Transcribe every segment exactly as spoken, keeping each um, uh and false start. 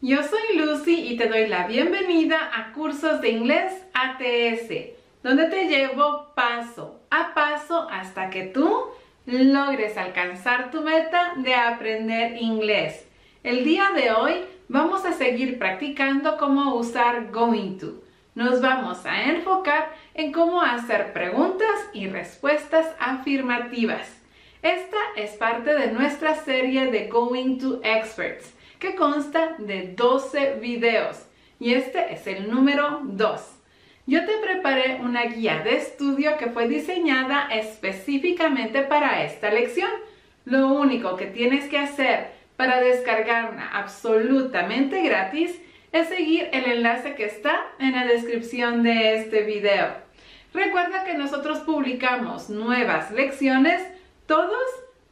Yo soy Lucy y te doy la bienvenida a Cursos de Inglés A T S, donde te llevo paso a paso hasta que tú logres alcanzar tu meta de aprender inglés. El día de hoy vamos a seguir practicando cómo usar going to. Nos vamos a enfocar en cómo hacer preguntas y respuestas afirmativas. Esta es parte de nuestra serie de Going to Experts, que consta de doce videos, y este es el número dos. Yo te preparé una guía de estudio que fue diseñada específicamente para esta lección. Lo único que tienes que hacer para descargarla absolutamente gratis es seguir el enlace que está en la descripción de este video. Recuerda que nosotros publicamos nuevas lecciones todos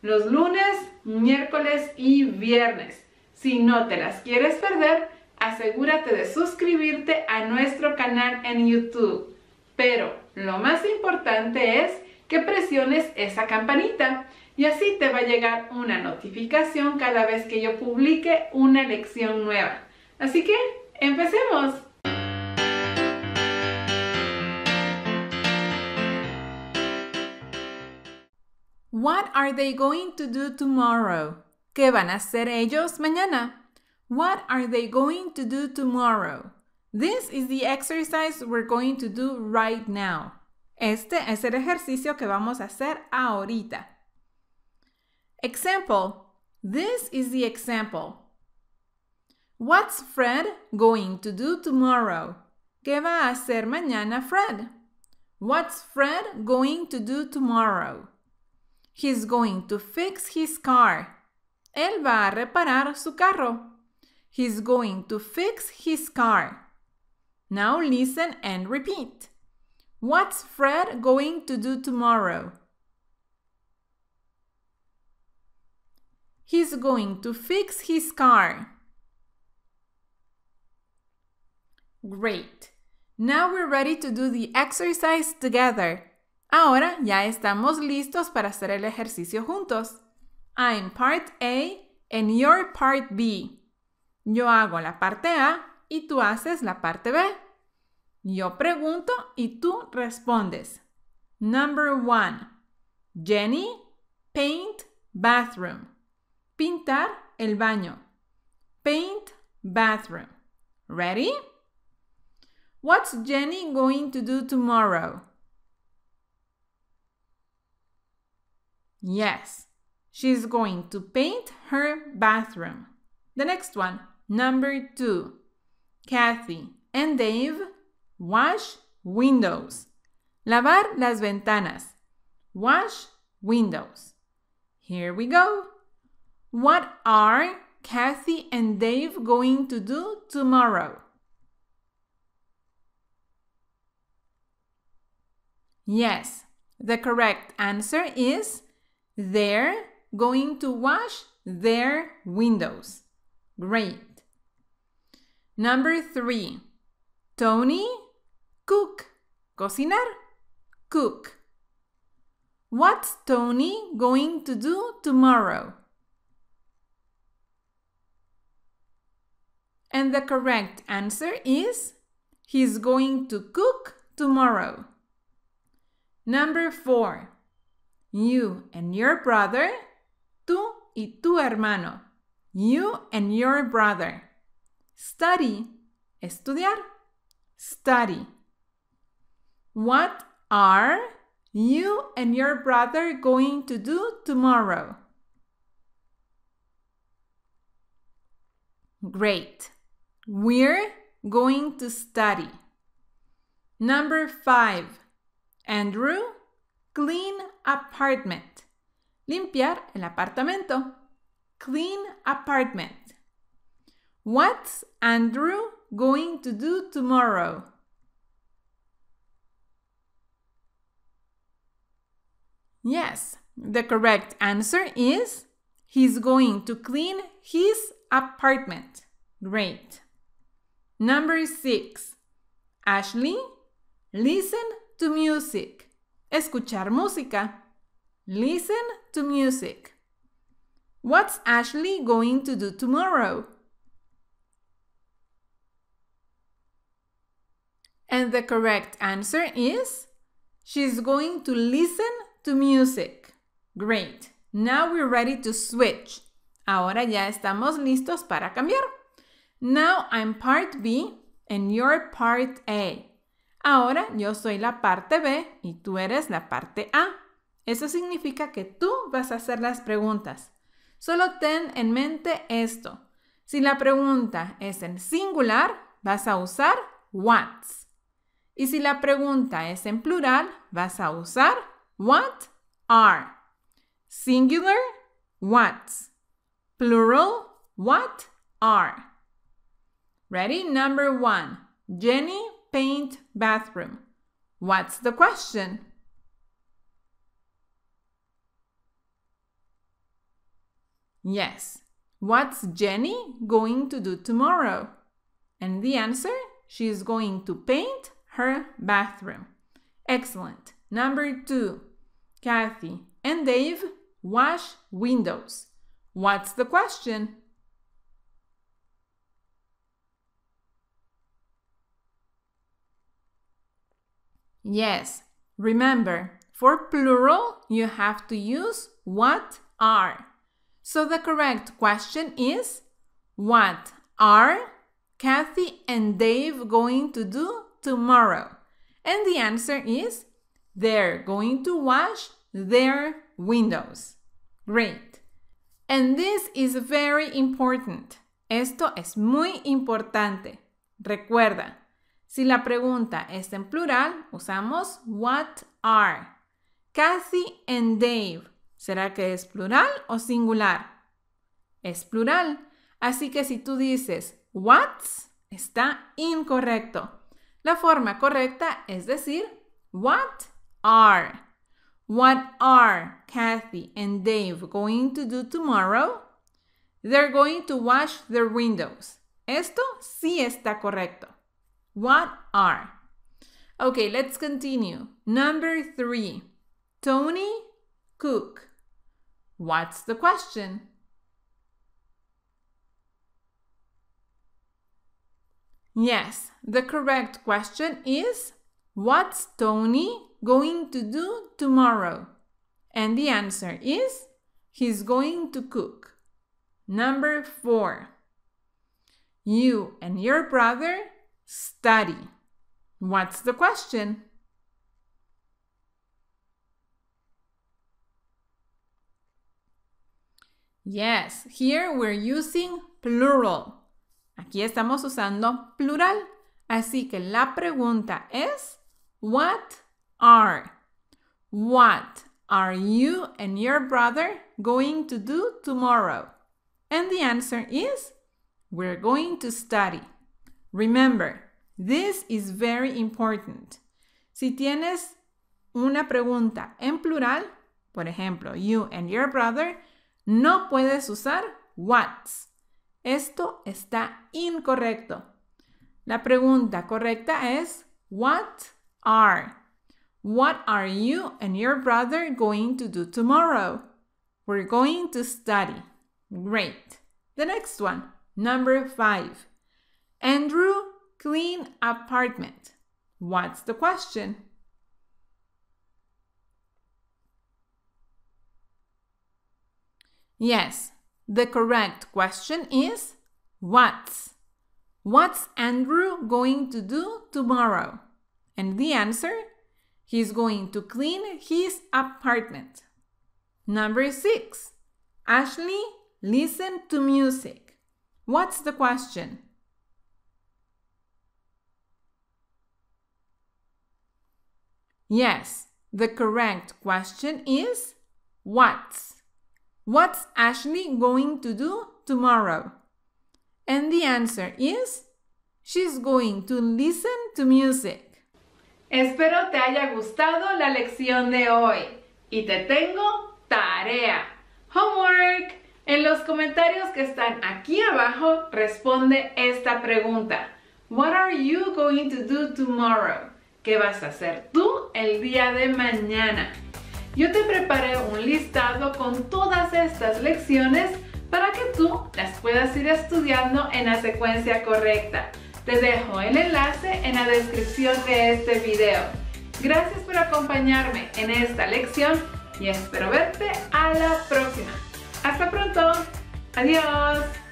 los lunes, miércoles y viernes. Si no te las quieres perder, asegúrate de suscribirte a nuestro canal en YouTube. Pero lo más importante es que presiones esa campanita y así te va a llegar una notificación cada vez que yo publique una lección nueva. Así que, ¡empecemos! What are they going to do tomorrow? ¿Qué van a hacer ellos mañana? What are they going to do tomorrow? This is the exercise we're going to do right now. Este es el ejercicio que vamos a hacer ahorita. Example. This is the example. What's Fred going to do tomorrow? ¿Qué va a hacer mañana Fred? What's Fred going to do tomorrow? He's going to fix his car. Él va a reparar su carro. He's going to fix his car. Now listen and repeat. What's Fred going to do tomorrow? He's going to fix his car. Great. Now we're ready to do the exercise together. Ahora ya estamos listos para hacer el ejercicio juntos. I'm part A and you're part B. Yo hago la parte A y tú haces la parte B. Yo pregunto y tú respondes. Number one. Jenny, paint bathroom. Pintar el baño. Paint bathroom. Ready? What's Jenny going to do tomorrow? Yes. She's going to paint her bathroom. The next one, number two. Kathy and Dave wash windows. Lavar las ventanas. Wash windows. Here we go. What are Kathy and Dave going to do tomorrow? Yes, the correct answer is they're going to wash their windows. Great. Number three. Tony, cook. Cocinar. Cook. What's Tony going to do tomorrow? And the correct answer is he's going to cook tomorrow. Number four. You and your brother. Tú y tu hermano. You and your brother. Study. Estudiar. Study. What are you and your brother going to do tomorrow? Great. We're going to study. Number five. Andrew, clean apartment. Limpiar el apartamento. Clean apartment. What's Andrew going to do tomorrow? Yes, the correct answer is he's going to clean his apartment. Great. Number six. Ashley, listen to music. Escuchar música. Listen to music. What's Ashley going to do tomorrow? And the correct answer is she's going to listen to music. Great. Now we're ready to switch. Ahora ya estamos listos para cambiar. Now I'm part B and you're part A. Ahora yo soy la parte B y tú eres la parte A. Eso significa que tú vas a hacer las preguntas. Solo ten en mente esto. Si la pregunta es en singular, vas a usar what's. Y si la pregunta es en plural, vas a usar what are. Singular, what's. Plural, what are. Ready? Number one. Jenny, paint bathroom. What's the question? Yes. What's Jenny going to do tomorrow? And the answer, she is going to paint her bathroom. Excellent. Number two. Kathy and Dave wash windows. What's the question? Yes. Remember, for plural, you have to use what are. So the correct question is, what are Kathy and Dave going to do tomorrow? And the answer is, they're going to wash their windows. Great. And this is very important. Esto es muy importante. Recuerda, si la pregunta es en plural, usamos what are. Kathy and Dave. ¿Será que es plural o singular? Es plural. Así que si tú dices what's, está incorrecto. La forma correcta es decir what are. What are Kathy and Dave going to do tomorrow? They're going to wash their windows. Esto sí está correcto. What are. Okay, let's continue. Number three. Tony, cook. What's the question? Yes, the correct question is, what's Tony going to do tomorrow? And the answer is, he's going to cook. Number four. You and your brother study. What's the question? Yes, here we're using plural. Aquí estamos usando plural. Así que la pregunta es, what are. What are you and your brother going to do tomorrow? And the answer is, we're going to study. Remember, this is very important. Si tienes una pregunta en plural, por ejemplo, you and your brother, no puedes usar what's. Esto está incorrecto. La pregunta correcta es what are. What are you and your brother going to do tomorrow? We're going to study. Great. The next one, number five. Andrew, clean apartment. What's the question? Yes, the correct question is what's. What's Andrew going to do tomorrow? And the answer, he's going to clean his apartment. Number six. Ashley, listen to music. What's the question? Yes, the correct question is what's. What's Ashley going to do tomorrow? And the answer is, she's going to listen to music. Espero te haya gustado la lección de hoy. Y te tengo tarea. Homework. En los comentarios que están aquí abajo, responde esta pregunta. What are you going to do tomorrow? ¿Qué vas a hacer tú el día de mañana? Yo te preparé un listado con todas estas lecciones para que tú las puedas ir estudiando en la secuencia correcta. Te dejo el enlace en la descripción de este video. Gracias por acompañarme en esta lección y espero verte a la próxima. ¡Hasta pronto! ¡Adiós!